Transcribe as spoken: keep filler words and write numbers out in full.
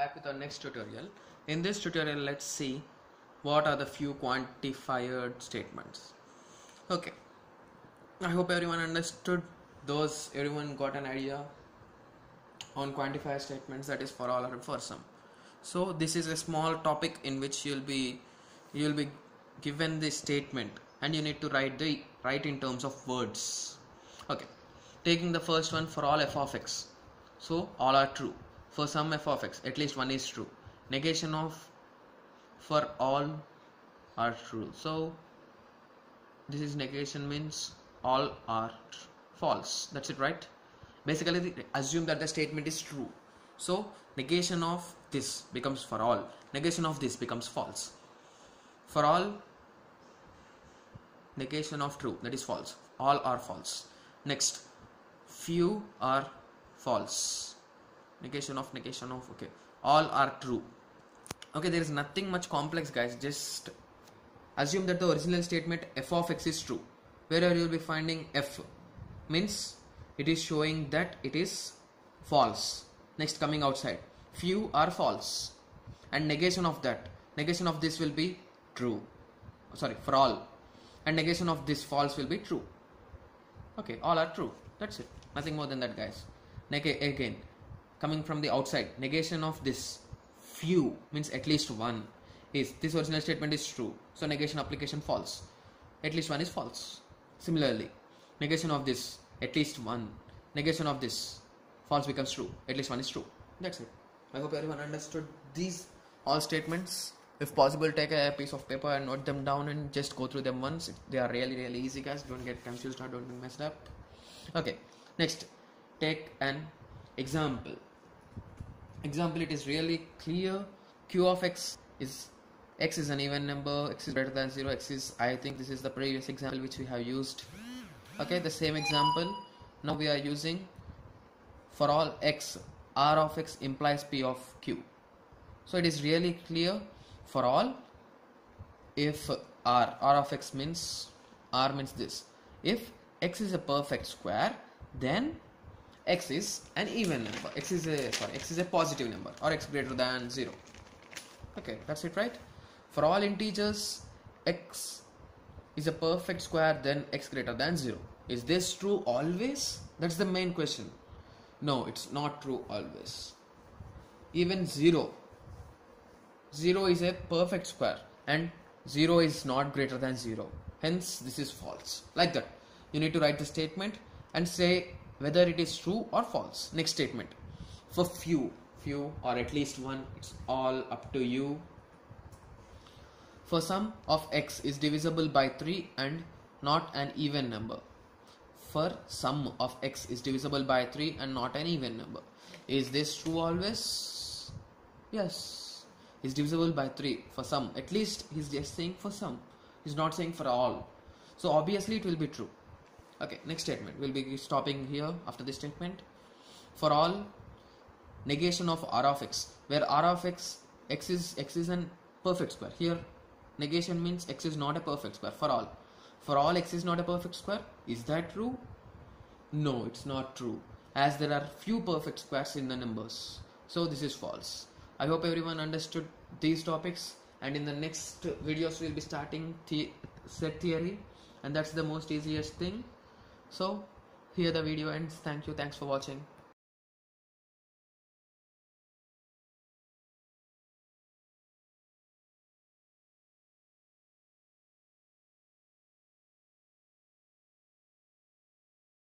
back with our next tutorial. In this tutorial, let's see what are the few quantified statements. Okay, I hope everyone understood those. Everyone got an idea on quantifier statements, that is for all or for some. So this is a small topic in which you'll be you'll be given this statement and you need to write the write in terms of words. Okay, taking the first one, for all f of x. So all are true. For some f of x, at least one is true. Negation of for all are true. So this is negation, means all are false. That's it, right? Basically they assume that the statement is true. So negation of this becomes for all. Negation of this becomes false. For all, negation of true, that is false. All are false. Next, few are false. Negation of negation of, okay, all are true. Okay, there is nothing much complex, guys. Just assume that the original statement f of x is true. Wherever you will be finding f, means it is showing that it is false. Next, coming outside, few are false, and negation of that, negation of this will be true, sorry, for all, and negation of this false will be true. Okay, all are true, that's it, nothing more than that, guys. Neg- again, coming from the outside, negation of this few, means at least one is, this original statement is true, so negation application false, at least one is false. Similarly, negation of this, at least one, negation of this, false becomes true, at least one is true. That's it. I hope everyone understood these all statements. If possible, take a piece of paper and note them down and just go through them once. They are really really easy, guys. Don't get confused or don't get messed up. Okay, next, take an example. Example, it is really clear. Q of x is, x is an even number, x is greater than zero, x is, I think this is the previous example which we have used. Okay, the same example now we are using. For all x, r of x implies p of q. So it is really clear. For all, if r, r of x means, r means this, if x is a perfect square, then x is an even number, x is a, sorry, x is a positive number, or x greater than zero. Okay, that's it, right? For all integers, x is a perfect square, then x greater than zero. Is this true always? That's the main question. No, it's not true always. Even zero, zero is a perfect square and zero is not greater than zero, hence this is false. Like that, you need to write the statement and say whether it is true or false. Next statement, for few, few or at least one, it's all up to you. For sum of x is divisible by three and not an even number. For sum of x is divisible by three and not an even number. Is this true always? Yes. Is divisible by three for sum. At least he's just saying for sum. He's not saying for all. So obviously it will be true. Okay, next statement. We'll be stopping here after this statement. For all, negation of r of x. Where r of x, x is, x is an perfect square. Here, negation means x is not a perfect square for all. For all x is not a perfect square. Is that true? No, it's not true, as there are few perfect squares in the numbers. So this is false. I hope everyone understood these topics, and in the next videos we'll be starting the set theory, and that's the most easiest thing. So here the video ends. Thank you. Thanks for watching.